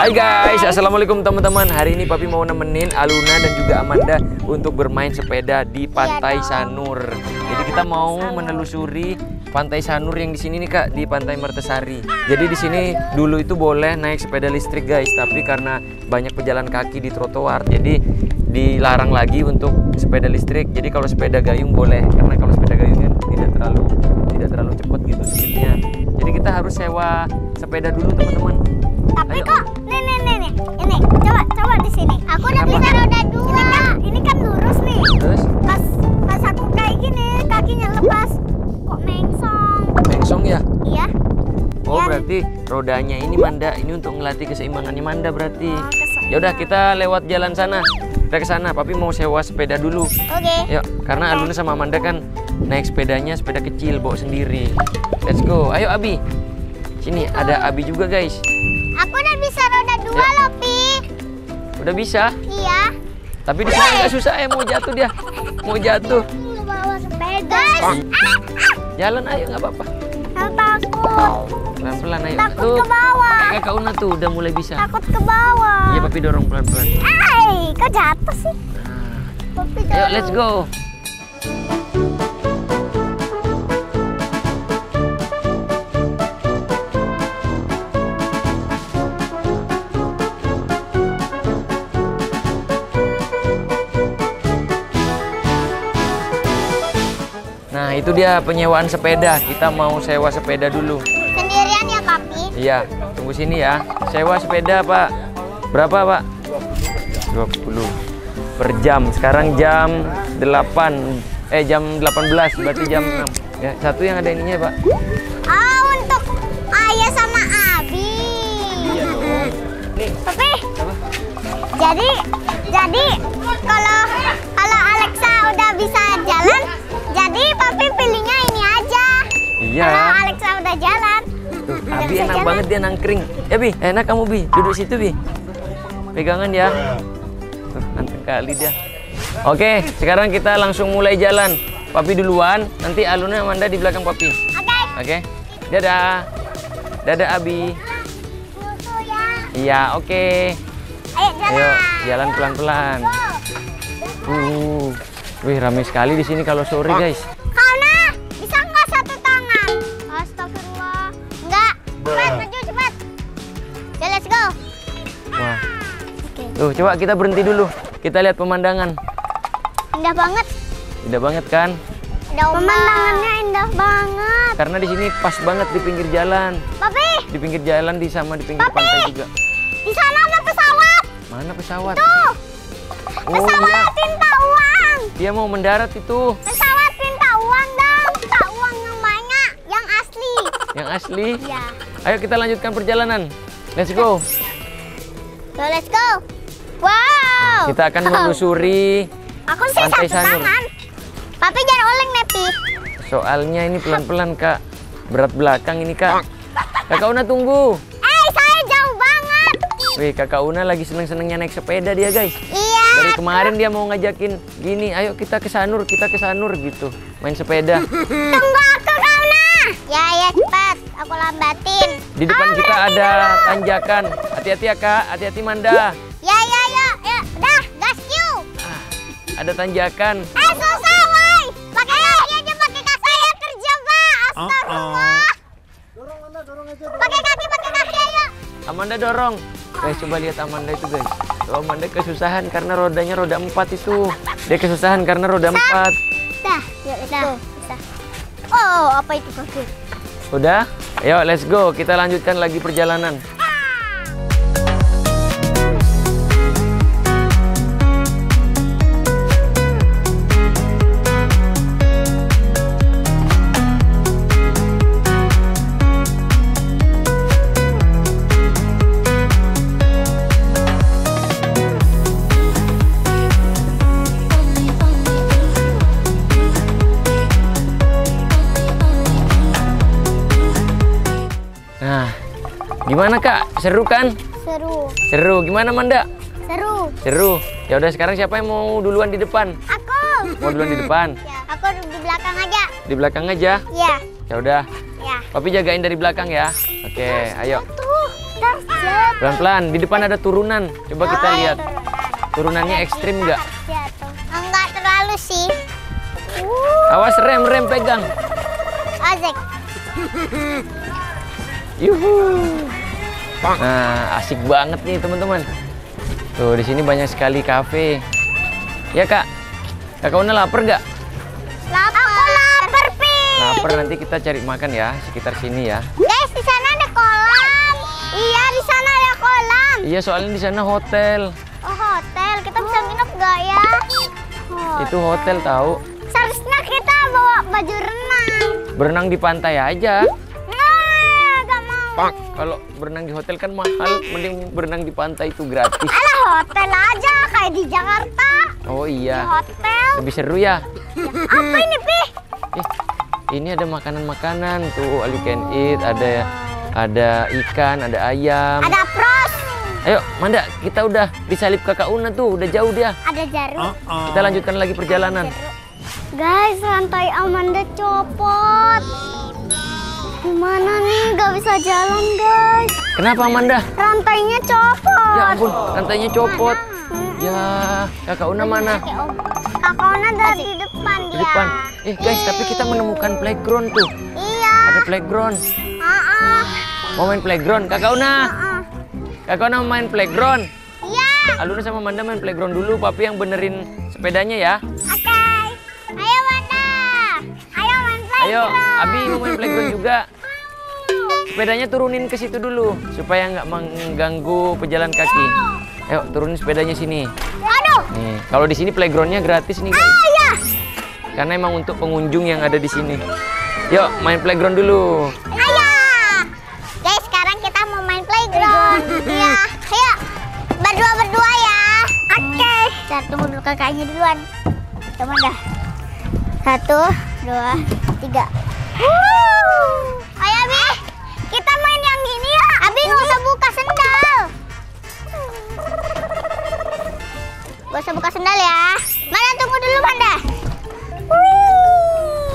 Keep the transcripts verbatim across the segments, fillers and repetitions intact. Hai guys, assalamualaikum teman-teman. Hari ini Papi mau nemenin Aluna dan juga Amanda untuk bermain sepeda di Pantai Sanur. Jadi kita mau menelusuri Pantai Sanur yang di sini nih Kak, di Pantai Mertesari. Jadi di sini dulu itu boleh naik sepeda listrik guys, tapi karena banyak pejalan kaki di trotoar, jadi dilarang lagi untuk sepeda listrik. Jadi kalau sepeda gayung boleh, karena kalau sepeda gayung tidak terlalu tidak terlalu cepat gitu speednya. Jadi kita harus sewa sepeda dulu teman-teman. Tapi ayo. Kok nih nih nih nih ini coba coba di sini aku udah bisa roda dua. Ini kan, ini kan lurus nih. Terus pas pas aku kayak gini kakinya lepas kok mengsong. Mengsong ya? Iya. Oh ya. Berarti rodanya ini Manda, ini untuk ngelatih keseimbangannya Manda berarti. Oh, ya udah kita lewat jalan sana. Kita ke sana, Papi mau sewa sepeda dulu. Oke. Okay. Yuk, karena okay. Aluna sama Amanda kan naik sepedanya sepeda kecil bawa sendiri. Let's go. Ayo Abi. Sini Betul. Ada Abi juga guys. Aku udah bisa roda dua ya. Loh, Pi. Udah bisa? Iya. Tapi di sini agak susah ya, mau jatuh dia. Mau jatuh. Mau bawa sepeda. Oh. Jalan ayo, nggak apa-apa. Takut. Pelan-pelan ayo. Takut tuh, ke bawah. Kayak Kak Una tuh udah mulai bisa. Takut ke bawah. Iya, Papi dorong pelan-pelan. Hai, kok jatuh sih? Papi dorong. Ayo, let's go. Nah, itu dia penyewaan sepeda. Kita mau sewa sepeda dulu. Sendirian ya, Papi? Iya, tunggu sini ya. Sewa sepeda, Pak. Berapa, Pak? dua puluh per jam. Sekarang jam delapan. Eh, jam delapan belas, berarti jam enam. Ya, satu yang ada ininya, Pak. Oh, untuk Ayah sama Abi. Iya, dong. Nih. Papi. Apa? Jadi, jadi kalau kalau Alexa udah bisa jalan, jadi Papi pilihnya ini aja. Iya. Kalau Alexa udah jalan. Tuh, Abi enak jalan. Banget dia nangkring. Ya Bi, enak kamu Bi. Duduk situ Bi. Pegangan ya. Tuh, anteng kali dia. Oke, sekarang kita langsung mulai jalan. Papi duluan, nanti Aluna Amanda di belakang Papi. Oke. Okay. Oke. Okay. Dadah. Dadah Abi. Musuh ya. Iya, oke. Okay. Ayo jalan. Ayo, jalan pelan-pelan. Uh. Wih, ramai sekali di sini kalau sore, guys. Kauna, bisa nggak satu tangan? Astagfirullah. Nggak. Cepat, maju, cepat. Ya, let's go. Wah. Okay. Tuh, coba kita berhenti dulu. Kita lihat pemandangan. Indah banget. Indah banget, kan? Pemandangannya indah banget. Karena di sini pas banget di pinggir jalan. Papi. Di pinggir jalan, di sama di pinggir Papi. Pantai juga. Di sana ada pesawat. Mana pesawat? Tuh. Pesawat cinta. Dia mau mendarat itu. Pesawat minta uang dong. Minta uang yang banyak. Yang asli. Yang asli? Iya. Ayo kita lanjutkan perjalanan. Let's go. Yo, let's go. Wow. Kita akan menelusuri Aku sih Pantai satu Sanur. Tangan. Papi jangan oleng, Nepi. Soalnya ini pelan-pelan, Kak. Berat belakang ini, Kak. Kakak Una tunggu. Eh, saya jauh banget. Wih, Kakak Una lagi seneng-senengnya naik sepeda dia, guys. Iya. Dari kemarin dia mau ngajakin gini, ayo kita ke Sanur, kita ke Sanur gitu, main sepeda. Tunggu aku, Kauna. Ya, ya cepat, aku lambatin. Di depan oh, kita ada dulu. Tanjakan. Hati-hati ya, Kak. Hati-hati, Manda. Ya, ya, ya. Ya udah, gas you. Ah, ada tanjakan. Eh, susah, woy. Pakai kaki aja, pakai kaki. Saya kerja, Pak. Astagfirullah. Dorong, Amanda, dorong aja. Pakai kaki, pakai kaki, ayo. Amanda dorong. Guys, coba lihat Amanda itu, guys. Oh, Amanda kesusahan karena rodanya roda empat itu. Dia kesusahan karena roda empat. Dah, yuk let's go. Oh, apa itu kaki? Udah? Ayo, let's go. Kita lanjutkan lagi perjalanan. Gimana Kak? Seru kan? Seru. Seru. Gimana Manda? Seru. Seru. Ya udah sekarang siapa yang mau duluan di depan? Aku. Mau duluan di depan? Ya. Aku di belakang aja. Di belakang aja? Iya. Ya udah. Ya. Papi jagain dari belakang ya. Oke, ayo. Tuh. Pelan-pelan, di depan ada turunan. Coba kita lihat. Turunannya ekstrim nggak? Enggak terlalu sih. Awas rem, rem pegang. Ojek. Yuhu. Nah, asik banget nih teman-teman. Tuh, di sini banyak sekali kafe. Ya, Kak. Kakak Una lapar nggak? Lapar. Aku lapar, Pi. Lapar, nanti kita cari makan ya, sekitar sini ya. Guys, di sana ada kolam. Iya, di sana ada kolam. Iya, soalnya di sana hotel. Oh, hotel. Kita bisa nginep nggak ya? Hotel. Itu hotel tahu. Seharusnya kita bawa baju renang. Berenang di pantai aja. Kalau berenang di hotel kan mahal, mending berenang di pantai itu gratis. Alah, hotel aja kayak di Jakarta. Oh iya. Di hotel. Lebih seru ya. Ya apa ini, Pi? Eh, ini ada makanan-makanan tuh, all you can eat, ada ada ikan, ada ayam. Ada pros. Ayo, Manda, kita udah disalip Kakak Una tuh, udah jauh dia. Ada jarum. Kita lanjutkan lagi perjalanan. Guys, rantai Amanda copot. Gimana nih, gak bisa jalan guys. Kenapa Amanda? Rantainya copot. Ya ampun, rantainya copot. Mana? Ya, Kakak Una mana? Kakak Una ada di depan di ya. Depan. Eh guys, Ii. tapi kita menemukan playground tuh. Iya. Ada playground. Uh-uh. Mau main playground, Kakak Una? Uh-uh. Kakak Una main playground? Iya. Aluna sama Amanda main playground dulu, Papi yang benerin sepedanya ya. Oke. Okay. Ayo Amanda. Ayo main playground. Ayo, Abi mau main playground juga. Sepedanya turunin ke situ dulu supaya nggak mengganggu pejalan kaki. Ayo turunin sepedanya sini. Aduh. Nih, kalau di sini playgroundnya gratis nih guys. Ah, ya. Karena emang untuk pengunjung yang ada di sini. Yuk main playground dulu. Ayo. Guys, sekarang kita mau main playground. Iya. Ayo berdua berdua ya. Oke. Okay. Kita tunggu dulu kakaknya duluan. Teman dah. Satu, dua, tiga. Woo. Ayo Abi. Kita main yang gini ya. Abi nggak usah buka sendal. Nggak usah buka sendal ya. Mana tunggu dulu Manda. Wih.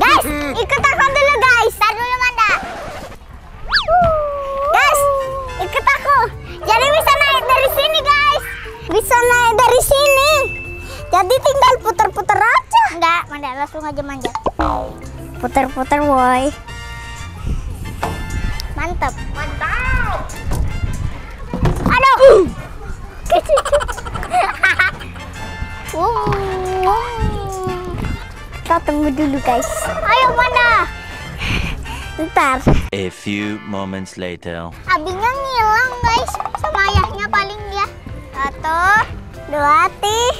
Guys, ikut aku dulu guys. Tar dulu Manda. Guys, ikut aku. Jadi bisa naik dari sini guys. Bisa naik dari sini. Jadi tinggal putar-putar aja. Enggak, Manda langsung aja manjat. Putar-putar boy. Mantap. Mantap. Aduh. Wow. Kita tunggu dulu guys. Ayo mana? Ntar. A few moments later. Abinya ngilang guys. Sama ayahnya paling dia. Satu, dua, tiga.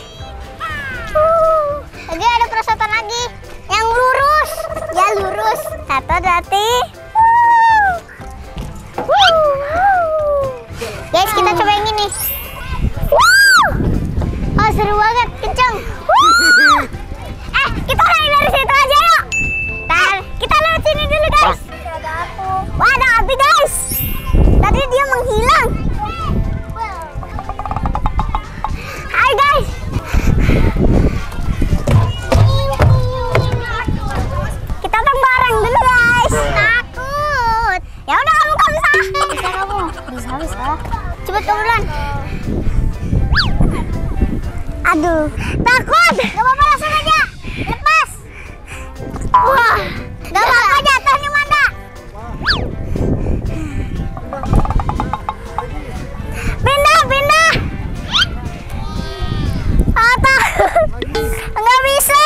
Uh. Lagi ada perosotan lagi. Yang lurus. Ya lurus. Satu, dua, tiga. Guys, kita coba yang ini. Wow. Oh, seru banget, kenceng. Wow. Eh, kita naik dari situ aja yuk. Ntar, kita lewat sini dulu guys. Wah, ada api guys. Tadi dia menghilang. Hai guys. Kita tang bareng dulu guys. Takut. Ya udah kamu kamu sah. Bisa kamu. Bisa bisa. Cepet turun. Aduh, takut. Gak apa-apa langsung aja. Lepas. Wah, gak apa-apa jatuh nih Manda. Pindah, pindah. Ah, takut. Gak bisa.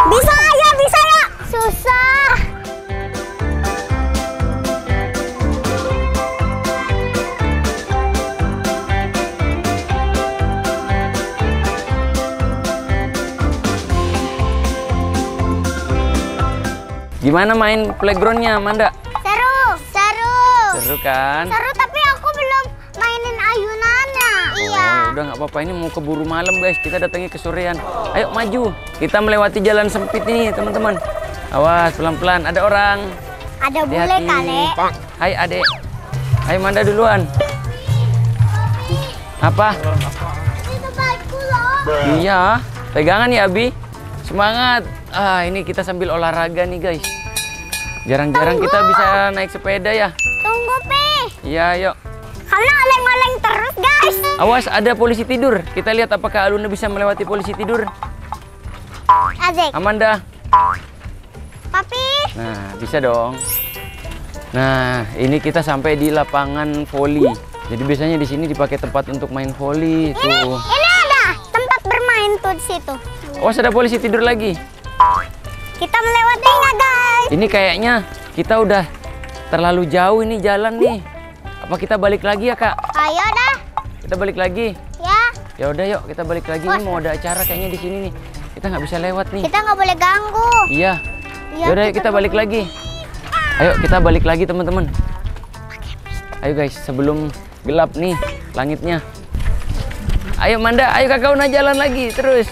Bisa aja, bisa ya. Susah. Gimana main playgroundnya, Manda? Seru, seru. Seru kan? Seru, tapi aku belum mainin ayunannya. Oh, iya. Udah nggak apa-apa, ini mau keburu malam guys. Kita datangnya kesorean. Ayo maju. Kita melewati jalan sempit ini, teman-teman. Awas, pelan-pelan. Ada orang. Ada bule kali. Hai adek. Hai Manda duluan. Apa? Itu baikku loh. Iya. Pegangan ya, Abi. Semangat. Ah, ini kita sambil olahraga nih guys. Jarang-jarang kita bisa naik sepeda ya. Tunggu, Pi. Iya, yuk. Karena oleng-oleng terus, guys. Awas, ada polisi tidur. Kita lihat apakah Aluna bisa melewati polisi tidur. Azik. Amanda. Papi. Nah, bisa dong. Nah, ini kita sampai di lapangan voli. Jadi biasanya di sini dipakai tempat untuk main voli. Ini, tuh. Ini ada tempat bermain tuh di situ. Oh, ada polisi tidur lagi. Kita melewatinya, guys. Ini kayaknya kita udah terlalu jauh ini jalan nih. Apa kita balik lagi ya, Kak? Ayo dah. Kita balik lagi. Ya. Ya udah, yuk kita balik lagi. Ini mau ada acara kayaknya di sini nih. Kita nggak bisa lewat nih. Kita nggak boleh ganggu. Iya. Ya udah, kita, kita balik lagi. Ayo kita balik lagi teman-teman. Ayo guys, sebelum gelap nih langitnya. Ayo Manda, ayo Kakak Una jalan lagi terus.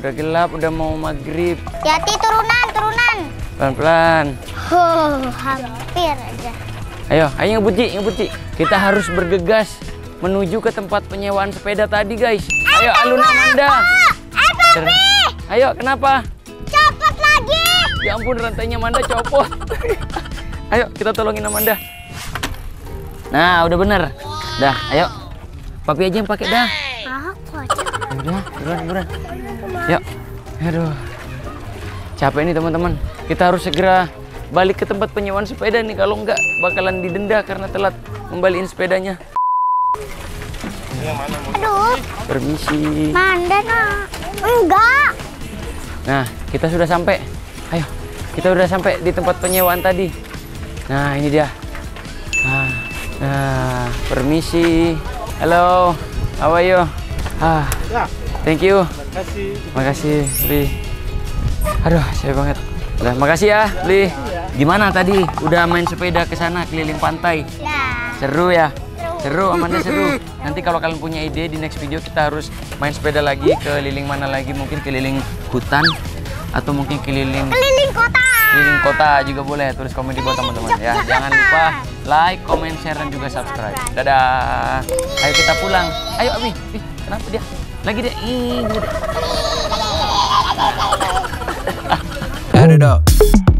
Udah gelap, udah mau maghrib. Hati-hati turunan, turunan. Pelan-pelan. Huh, hampir aja. Ayo, ayo ngebut Ci, ngebut Ci. Kita harus bergegas menuju ke tempat penyewaan sepeda tadi, guys. Ayo, Aluna, Amanda. Eh, Papi. Ayo, kenapa? Copot lagi. Ya ampun, rantainya Amanda copot. Ayo, kita tolongin Amanda. Nah, udah bener. Dah, ayo. Papi aja yang pakai dah. Udah, buruan, buruan. Yuk, aduh, capek nih teman-teman. Kita harus segera balik ke tempat penyewaan sepeda nih. Kalau enggak, bakalan didenda karena telat membalikin sepedanya. Aduh. Permisi. Manda, nak. Enggak. Nah, kita sudah sampai. Ayo, kita sudah sampai di tempat penyewaan tadi. Nah, ini dia. Nah, nah permisi. Halo, how are you? Ah, thank you. Makasih. Makasih, Li. Aduh, capek banget. Udah, makasih ya, Li. Gimana tadi? Udah main sepeda ke sana keliling pantai? Nah. Seru ya? Seru. Seru, Amanda seru. Nanti kalau kalian punya ide di next video kita harus main sepeda lagi keliling mana lagi? Mungkin keliling hutan atau mungkin keliling keliling kota. Keliling kota juga boleh. Tulis komen di bawah teman-teman ya. Jangan lupa like, comment, share dan juga subscribe. Dadah. Ayo kita pulang. Ayo, Abi. Ih, kenapa dia? Lagi deh. Add it up.